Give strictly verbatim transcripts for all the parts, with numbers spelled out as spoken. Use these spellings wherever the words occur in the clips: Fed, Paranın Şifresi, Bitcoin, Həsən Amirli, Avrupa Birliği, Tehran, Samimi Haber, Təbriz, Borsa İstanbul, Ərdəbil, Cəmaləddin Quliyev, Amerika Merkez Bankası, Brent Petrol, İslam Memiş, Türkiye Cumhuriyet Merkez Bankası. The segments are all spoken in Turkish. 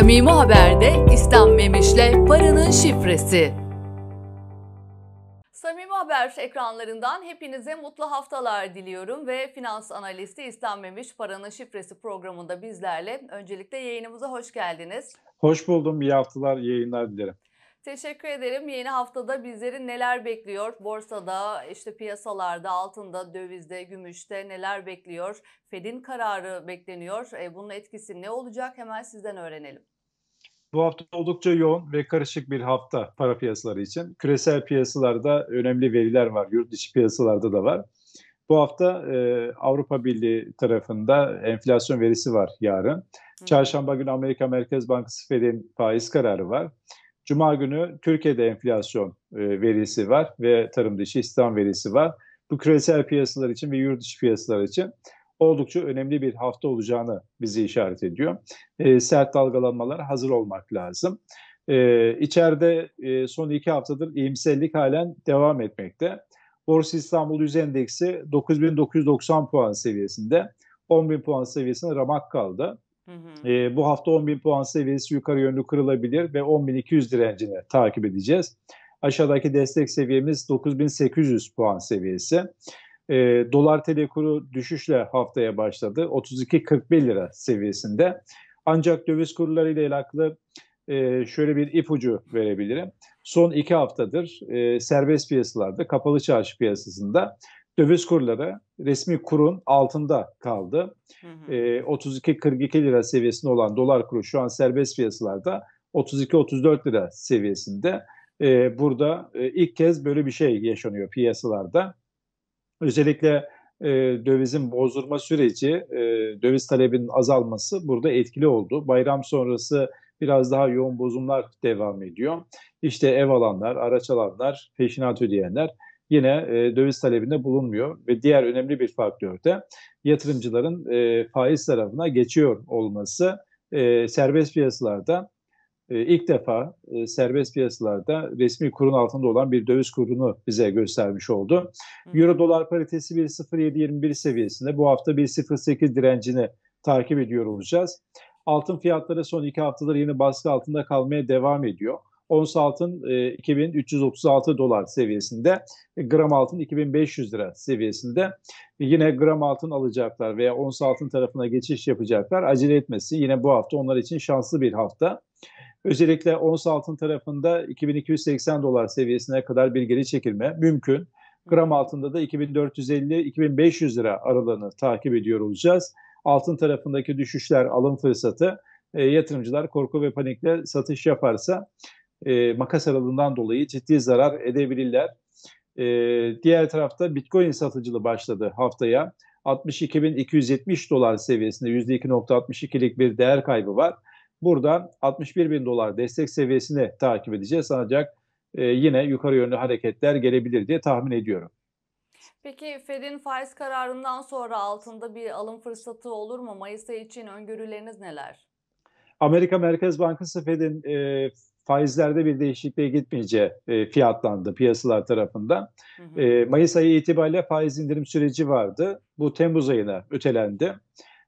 Samimi Haber'de İslam Memiş'le Paranın Şifresi. Samimi Haber ekranlarından hepinize mutlu haftalar diliyorum ve finans analisti İslam Memiş Paranın Şifresi programında bizlerle. Öncelikle yayınımıza hoş geldiniz. Hoş buldum. İyi haftalar, iyi yayınlar dilerim. Teşekkür ederim. Yeni haftada bizleri neler bekliyor? Borsada, işte piyasalarda, altında, dövizde, gümüşte neler bekliyor? Fed'in kararı bekleniyor. Bunun etkisi ne olacak? Hemen sizden öğrenelim. Bu hafta oldukça yoğun ve karışık bir hafta para piyasaları için. Küresel piyasalarda önemli veriler var. Yurt dışı piyasalarda da var. Bu hafta e, Avrupa Birliği tarafında enflasyon verisi var yarın. Çarşamba günü Amerika Merkez Bankası Fed'in faiz kararı var. Cuma günü Türkiye'de enflasyon verisi var ve tarım dışı istihdam verisi var. Bu küresel piyasalar için ve yurt dışı piyasalar için oldukça önemli bir hafta olacağını bizi işaret ediyor. E, sert dalgalanmalara hazır olmak lazım. E, içeride e, son iki haftadır iyimserlik halen devam etmekte. Borsa İstanbul Yüz Endeksi dokuz bin dokuz yüz doksan puan seviyesinde, on bin puan seviyesine ramak kaldı. Hı hı. E, bu hafta on bin puan seviyesi yukarı yönlü kırılabilir ve on bin iki yüz direncini takip edeceğiz. Aşağıdaki destek seviyemiz dokuz bin sekiz yüz puan seviyesi. E, dolar T L kuru düşüşle haftaya başladı. otuz iki kırk bir lira seviyesinde. Ancak döviz kurlarıyla ilgili e, şöyle bir ipucu verebilirim. Son iki haftadır e, serbest piyasalarda, kapalı çarşı piyasasında döviz kurları resmi kurun altında kaldı. E, otuz iki kırk iki lira seviyesinde olan dolar kuru şu an serbest piyasalarda otuz iki otuz dört lira seviyesinde. E, burada e, ilk kez böyle bir şey yaşanıyor piyasalarda. Özellikle e, dövizin bozdurma süreci, e, döviz talebinin azalması burada etkili oldu. Bayram sonrası biraz daha yoğun bozumlar devam ediyor. İşte ev alanlar, araç alanlar, peşinat ödeyenler yine e, döviz talebinde bulunmuyor ve diğer önemli bir faktör de yatırımcıların e, faiz tarafına geçiyor olması. E, serbest piyasalarda e, ilk defa e, serbest piyasalarda resmi kurun altında olan bir döviz kurunu bize göstermiş oldu. Euro dolar paritesi bir nokta sıfır yedi yirmi bir seviyesinde, bu hafta bir nokta sıfır sekiz direncini takip ediyor olacağız. Altın fiyatları son iki haftadır yine baskı altında kalmaya devam ediyor. Ons altın iki bin üç yüz otuz altı dolar seviyesinde, gram altın iki bin beş yüz lira seviyesinde. Yine gram altın alacaklar veya ons altın tarafına geçiş yapacaklar. Acele etmesi yine bu hafta onlar için şanslı bir hafta. Özellikle ons altın tarafında iki bin iki yüz seksen dolar seviyesine kadar bir geri çekilme mümkün. Gram altında da iki bin dört yüz elli iki bin beş yüz lira aralığını takip ediyor olacağız. Altın tarafındaki düşüşler alım fırsatı. E, yatırımcılar korku ve panikle satış yaparsa E, makas aralığından dolayı ciddi zarar edebilirler. E, diğer tarafta Bitcoin satıcılığı başladı haftaya. altmış iki bin iki yüz yetmiş dolar seviyesinde yüzde iki nokta altmış iki'lik bir değer kaybı var. Buradan altmış bir bin dolar destek seviyesini takip edeceğiz. Ancak e, yine yukarı yönlü hareketler gelebilir diye tahmin ediyorum. Peki Fed'in faiz kararından sonra altında bir alım fırsatı olur mu? Mayıs ayı için öngörüleriniz neler? Amerika Merkez Bankası Fed'in E, faizlerde bir değişikliğe gitmeyeceği e, fiyatlandı piyasalar tarafından. Hı hı. E, Mayıs ayı itibariyle faiz indirim süreci vardı. Bu Temmuz ayına ötelendi.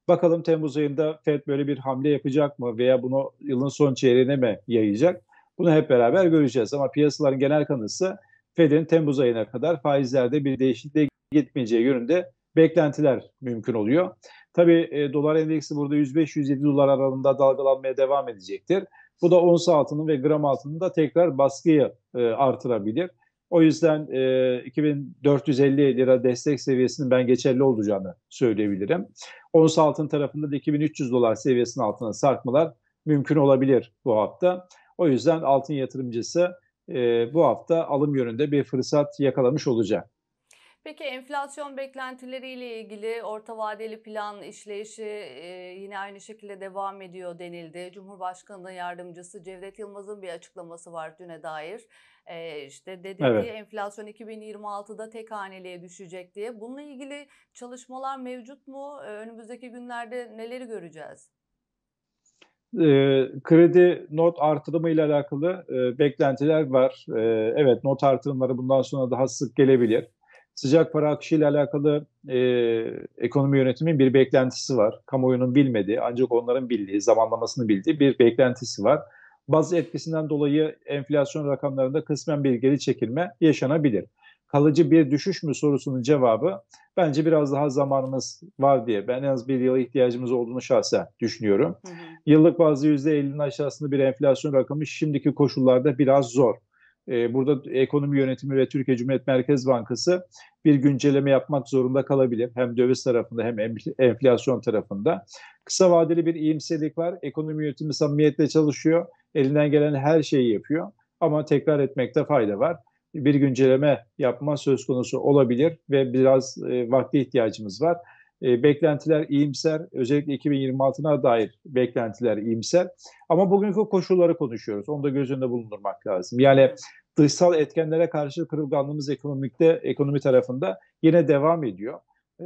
Bakalım Temmuz ayında Fed böyle bir hamle yapacak mı veya bunu yılın son çeyreğine mi yayacak? Bunu hep beraber göreceğiz ama piyasaların genel kanısı Fed'in Temmuz ayına kadar faizlerde bir değişikliğe gitmeyeceği yönünde beklentiler mümkün oluyor. Tabii e, dolar endeksi burada yüz beş yüz yedi dolar aralığında dalgalanmaya devam edecektir. Bu da ons altının ve gram altının da tekrar baskıyı e, artırabilir. O yüzden e, iki bin dört yüz elli lira destek seviyesinin ben geçerli olacağını söyleyebilirim. Ons altın tarafında da iki bin üç yüz dolar seviyesinin altına sarkmalar mümkün olabilir bu hafta. O yüzden altın yatırımcısı e, bu hafta alım yönünde bir fırsat yakalamış olacak. Peki enflasyon beklentileriyle ilgili orta vadeli plan işleyişi e, yine aynı şekilde devam ediyor denildi. Cumhurbaşkanı yardımcısı Cevdet Yılmaz'ın bir açıklaması var düne dair. E, işte dedi evet. ki enflasyon iki bin yirmi altı'da tek haneliğe düşecek diye. Bununla ilgili çalışmalar mevcut mu? E, önümüzdeki günlerde neleri göreceğiz? E, kredi not artırımı ile alakalı e, beklentiler var. E, evet, not artırımları bundan sonra daha sık gelebilir. Sıcak para akışıyla alakalı e, ekonomi yönetiminin bir beklentisi var. Kamuoyunun bilmediği, ancak onların bildiği, zamanlamasını bildiği bir beklentisi var. Bazı etkisinden dolayı enflasyon rakamlarında kısmen bir geri çekilme yaşanabilir. Kalıcı bir düşüş mü sorusunun cevabı, bence biraz daha zamanımız var diye, ben en az bir yıla ihtiyacımız olduğunu şahsen düşünüyorum. Hı hı. Yıllık bazı yüzde ellinin aşağısında bir enflasyon rakamı şimdiki koşullarda biraz zor. Ee, burada ekonomi yönetimi ve Türkiye Cumhuriyet Merkez Bankası bir güncelleme yapmak zorunda kalabilir. Hem döviz tarafında hem enflasyon tarafında. Kısa vadeli bir iyimserlik var. Ekonomi yönetimi samimiyetle çalışıyor. Elinden gelen her şeyi yapıyor. Ama tekrar etmekte fayda var. Bir güncelleme yapma söz konusu olabilir ve biraz e, vakti ihtiyacımız var. E, beklentiler iyimser, özellikle iki bin yirmi altı'na dair beklentiler iyimser. Ama bugünkü koşulları konuşuyoruz, onu da göz önünde bulundurmak lazım. Yani dışsal etkenlere karşı kırılganlığımız ekonomikte, ekonomi tarafında yine devam ediyor.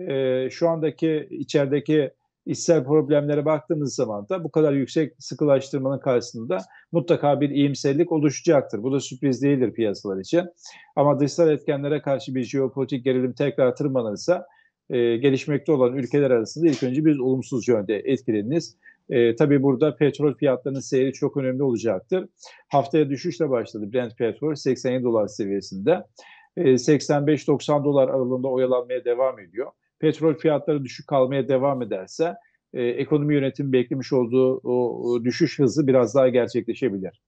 E, şu andaki içerideki İçsel problemlere baktığınız zaman da bu kadar yüksek sıkılaştırmanın karşısında mutlaka bir iyimserlik oluşacaktır. Bu da sürpriz değildir piyasalar için. Ama dışsal etkenlere karşı bir jeopolitik gerilim tekrar tırmanırsa e, gelişmekte olan ülkeler arasında ilk önce biz olumsuz yönde etkileniriz. E, tabii burada petrol fiyatlarının seyri çok önemli olacaktır. Haftaya düşüşle başladı Brent Petrol seksen yedi dolar seviyesinde. E, seksen beş doksan dolar aralığında oyalanmaya devam ediyor. Petrol fiyatları düşük kalmaya devam ederse e, ekonomi yönetimi beklemiş olduğu o, o düşüş hızı biraz daha gerçekleşebilir.